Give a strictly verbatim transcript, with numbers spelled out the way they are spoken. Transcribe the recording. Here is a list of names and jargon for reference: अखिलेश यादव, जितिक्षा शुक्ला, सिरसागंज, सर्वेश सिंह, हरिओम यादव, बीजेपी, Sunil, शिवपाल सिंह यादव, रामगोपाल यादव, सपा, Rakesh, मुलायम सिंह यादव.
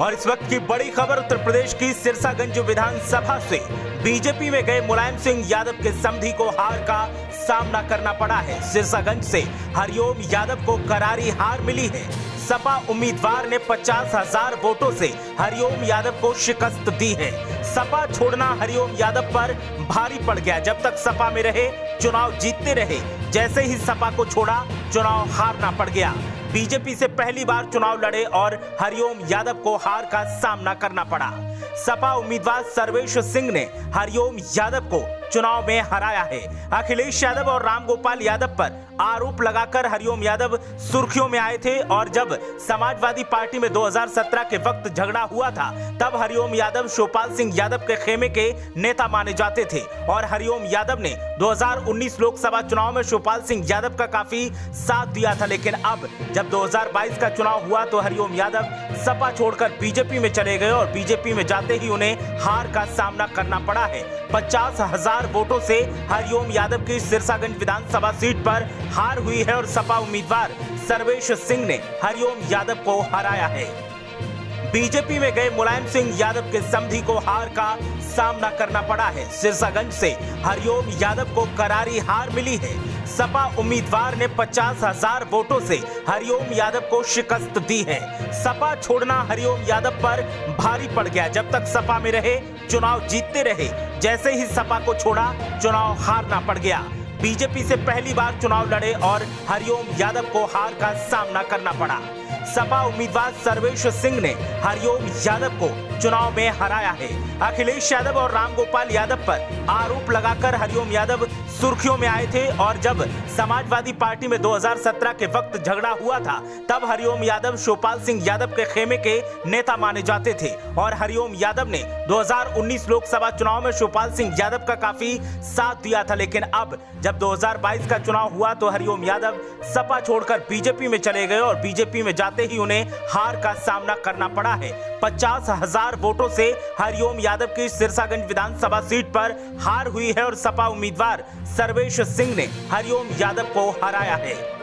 और इस वक्त की बड़ी खबर उत्तर प्रदेश की सिरसागंज विधानसभा से बीजेपी में गए मुलायम सिंह यादव के समधी को हार का सामना करना पड़ा है। सिरसागंज से हरिओम यादव को करारी हार मिली है। सपा उम्मीदवार ने पचास हजार वोटों से हरिओम यादव को शिकस्त दी है। सपा छोड़ना हरिओम यादव पर भारी पड़ गया। जब तक सपा में रहे चुनाव जीतते रहे, जैसे ही सपा को छोड़ा चुनाव हारना पड़ गया। बीजेपी से पहली बार चुनाव लड़े और हरिओम यादव को हार का सामना करना पड़ा। सपा उम्मीदवार सर्वेश सिंह ने हरिओम यादव को चुनाव में हराया है। अखिलेश यादव और रामगोपाल यादव पर आरोप लगाकर हरिओम यादव सुर्खियों में आए थे और जब समाजवादी पार्टी में दो हज़ार सत्रह के वक्त झगड़ा हुआ था तब हरिओम यादव शिवपाल सिंह यादव के खेमे के नेता माने जाते थे और हरिओम यादव ने दो हज़ार उन्नीस लोकसभा चुनाव में शिवपाल सिंह यादव का काफी साथ दिया था। लेकिन अब जब दो हज़ार बाईस का चुनाव हुआ तो हरिओम यादव सपा छोड़कर बीजेपी में चले गए और बीजेपी में जाते ही उन्हें हार का सामना करना पड़ा है। पचास हजार वोटों से हरिओम यादव की सिरसागंज विधानसभा सीट पर हार हुई है और सपा उम्मीदवार सर्वेश सिंह ने हरिओम यादव को हराया है। बीजेपी में गए मुलायम सिंह यादव के समधी को हार का सामना करना पड़ा है। सिरसागंज से हरिओम यादव को करारी हार मिली है। सपा उम्मीदवार ने पचास हजार वोटों से हरिओम यादव को शिकस्त दी है। सपा छोड़ना हरिओम यादव पर भारी पड़ गया। जब तक सपा में रहे चुनाव जीतते रहे, जैसे ही सपा को छोड़ा चुनाव हारना पड़ गया। बीजेपी से पहली बार चुनाव लड़े और हरिओम यादव को हार का सामना करना पड़ा। सपा उम्मीदवार सर्वेश सिंह ने हरिओम यादव को चुनाव में हराया है। अखिलेश यादव और रामगोपाल यादव पर आरोप लगाकर हरिओम यादव सुर्खियों में आए थे और जब समाजवादी पार्टी में दो हज़ार सत्रह के वक्त झगड़ा हुआ था तब हरिओम यादव शिवपाल सिंह यादव के खेमे के नेता माने जाते थे और हरिओम यादव ने दो हज़ार उन्नीस लोकसभा चुनाव में शिवपाल सिंह यादव का काफी साथ दिया था। लेकिन अब जब दो हज़ार बाईस का चुनाव हुआ तो हरिओम यादव सपा छोड़कर बीजेपी में चले गए और बीजेपी में जाते ही उन्हें हार का सामना करना पड़ा है। पचास हजार वोटों से हरिओम यादव की सिरसागंज विधानसभा सीट पर हार हुई है और सपा उम्मीदवार सर्वेश सिंह ने हरिओम यादव को हराया है।